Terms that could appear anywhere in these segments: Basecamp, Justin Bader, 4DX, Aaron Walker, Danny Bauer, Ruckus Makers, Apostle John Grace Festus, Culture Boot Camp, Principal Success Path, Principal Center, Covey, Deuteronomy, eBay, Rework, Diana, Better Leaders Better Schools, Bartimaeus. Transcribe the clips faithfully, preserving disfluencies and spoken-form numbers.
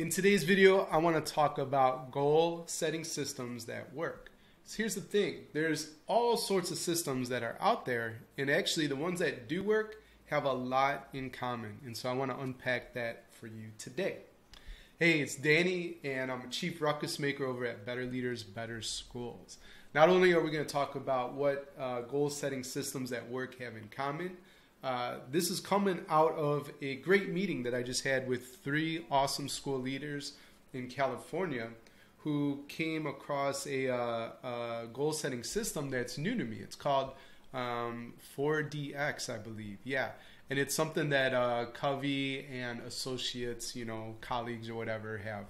In today's video, I want to talk about goal setting systems that work. So here's the thing, there's all sorts of systems that are out there, and actually the ones that do work have a lot in common, and so I want to unpack that for you today. Hey, it's Danny, and I'm a chief ruckus maker over at Better Leaders Better Schools. Not only are we going to talk about what uh, goal setting systems that work have in common, Uh, this is coming out of a great meeting that I just had with three awesome school leaders in California who came across a, uh, a goal-setting system that's new to me. It's called um, four D X, I believe. Yeah, and it's something that uh, Covey and associates, you know, colleagues or whatever have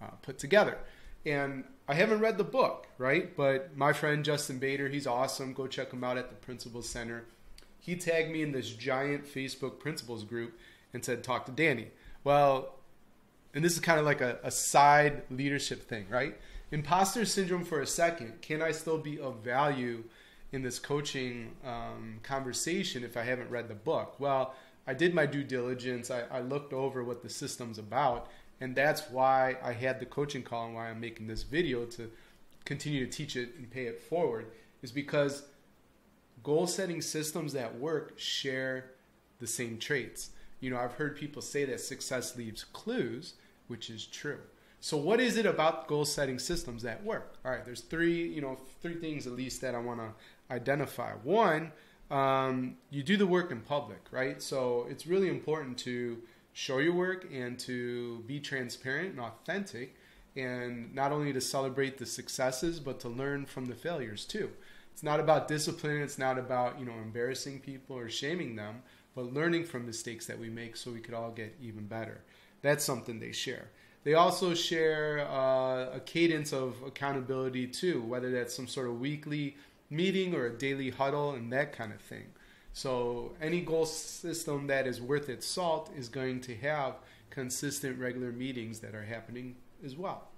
uh, put together. And I haven't read the book, right? But my friend Justin Bader, he's awesome. Go check him out at the Principal Center. He tagged me in this giant Facebook principals group and said, talk to Danny. Well, and this is kind of like a, a side leadership thing, right? Imposter syndrome for a second. Can I still be of value in this coaching um, conversation if I haven't read the book? Well, I did my due diligence. I, I looked over what the system's about, and that's why I had the coaching call and why I'm making this video to continue to teach it and pay it forward, is because goal-setting systems that work share the same traits. You know, I've heard people say that success leaves clues, which is true. So what is it about goal-setting systems that work? All right, there's three, you know, three things at least that I want to identify. One, um, you do the work in public, right? So it's really important to show your work and to be transparent and authentic, and not only to celebrate the successes, but to learn from the failures too. It's not about discipline. It's not about, you know, embarrassing people or shaming them, but learning from mistakes that we make so we could all get even better. That's something they share. They also share uh, a cadence of accountability too, whether that's some sort of weekly meeting or a daily huddle and that kind of thing. So any goal system that is worth its salt is going to have consistent regular meetings that are happening as well.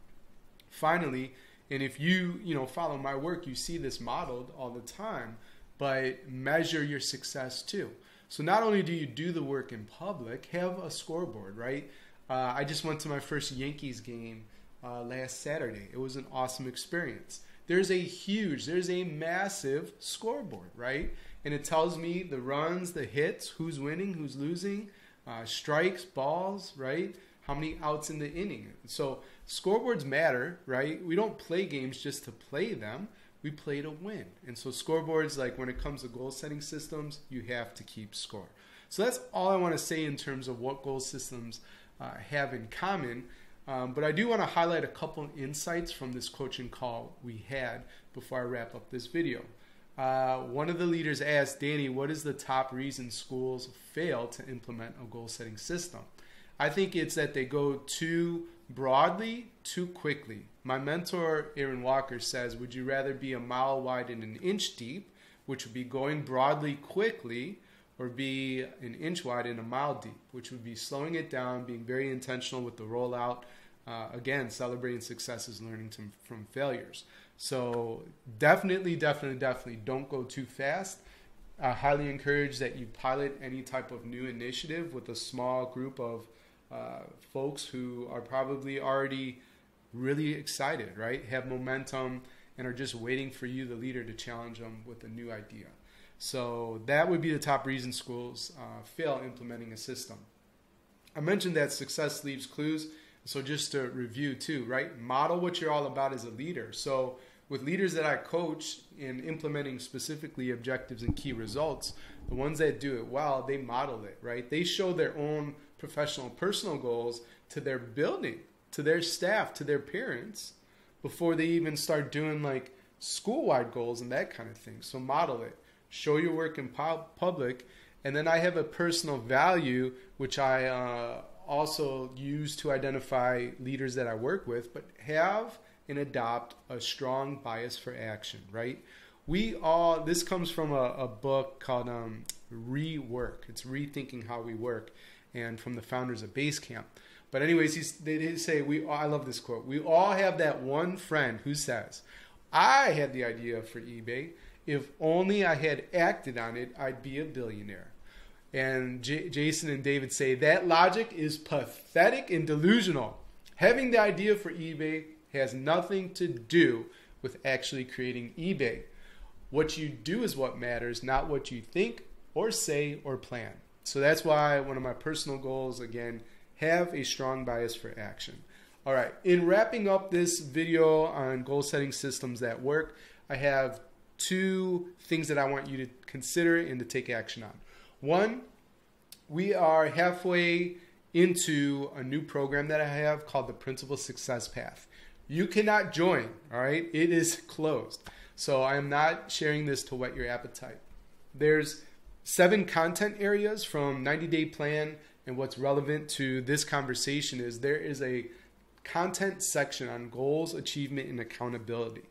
Finally, and if you, you know, follow my work, you see this modeled all the time, but measure your success too. So not only do you do the work in public, have a scoreboard, right? Uh, I just went to my first Yankees game uh, last Saturday. It was an awesome experience. There's a huge, there's a massive scoreboard, right? And it tells me the runs, the hits, who's winning, who's losing, uh, strikes, balls, right? How many outs in the inning? So scoreboards matter, right? We don't play games just to play them. We play to win. And so scoreboards, like when it comes to goal setting systems, you have to keep score. So that's all I want to say in terms of what goal systems uh, have in common. Um, but I do want to highlight a couple insights from this coaching call we had before I wrap up this video. Uh, one of the leaders asked, Danny, what is the top reason schools fail to implement a goal setting system? I think it's that they go too broadly, too quickly. My mentor, Aaron Walker, says, would you rather be a mile wide and an inch deep, which would be going broadly quickly, or be an inch wide and a mile deep, which would be slowing it down, being very intentional with the rollout, uh, again, celebrating successes, learning to, from failures. So definitely, definitely, definitely don't go too fast. I highly encourage that you pilot any type of new initiative with a small group of Uh, folks who are probably already really excited, right? Have momentum and are just waiting for you, the leader, to challenge them with a new idea. So that would be the top reason schools uh, fail implementing a system. I mentioned that success leaves clues. So just to review too, right? Model what you're all about as a leader. So with leaders that I coach in implementing specifically objectives and key results, the ones that do it well, they model it, right? They show their own professional and personal goals to their building, to their staff, to their parents, before they even start doing like school-wide goals and that kind of thing. So model it. Show your work in public. And then I have a personal value, which I uh, also use to identify leaders that I work with, but have and adopt a strong bias for action, right? We all, this comes from a, a book called um, Rework. It's Rethinking How We Work, and from the founders of Basecamp. But anyways, he's, they did say, we, I love this quote, we all have that one friend who says, I had the idea for eBay. If only I had acted on it, I'd be a billionaire. And J Jason and David say, that logic is pathetic and delusional. Having the idea for eBay has nothing to do with actually creating eBay. What you do is what matters, not what you think or say or plan. So that's why one of my personal goals, again, have a strong bias for action. All right, in wrapping up this video on goal setting systems that work, I have two things that I want you to consider and to take action on. One, we are halfway into a new program that I have called the Principal Success Path. You cannot join, all right? It is closed. So I am not sharing this to whet your appetite. There's seven content areas from ninety day plan, and what's relevant to this conversation is there is a content section on goals, achievement, and accountability.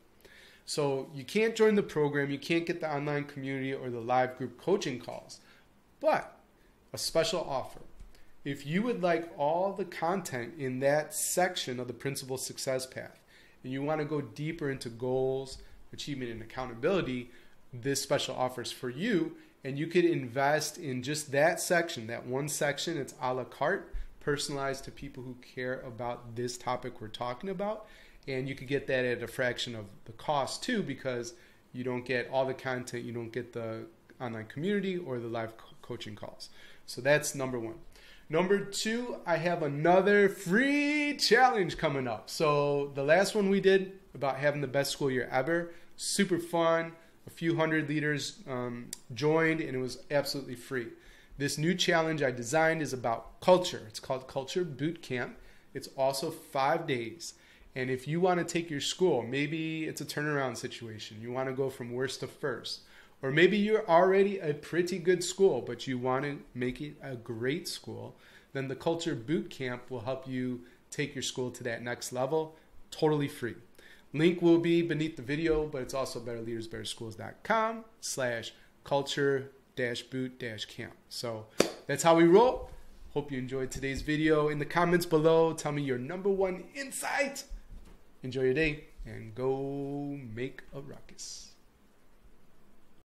So you can't join the program, you can't get the online community or the live group coaching calls, but a special offer. If you would like all the content in that section of the Principal Success Path, and you want to go deeper into goals, achievement, and accountability, this special offer is for you, and you could invest in just that section, that one section. It's a la carte, personalized to people who care about this topic we're talking about. And you could get that at a fraction of the cost too, because you don't get all the content, you don't get the online community or the live co coaching calls. So that's number one. Number two, I have another free challenge coming up. So the last one we did about having the best school year ever, super fun. A few hundred leaders um, joined, and it was absolutely free. This new challenge I designed is about culture. It's called Culture Boot Camp. It's also five days. And if you want to take your school, maybe it's a turnaround situation. You want to go from worst to first. Or maybe you're already a pretty good school, but you want to make it a great school. Then the Culture Boot Camp will help you take your school to that next level, totally free. Link will be beneath the video, but it's also betterleadersbetterschools.com slash culture dash boot dash camp. So that's how we roll. Hope you enjoyed today's video. In the comments below, tell me your number one insight. Enjoy your day and go make a ruckus.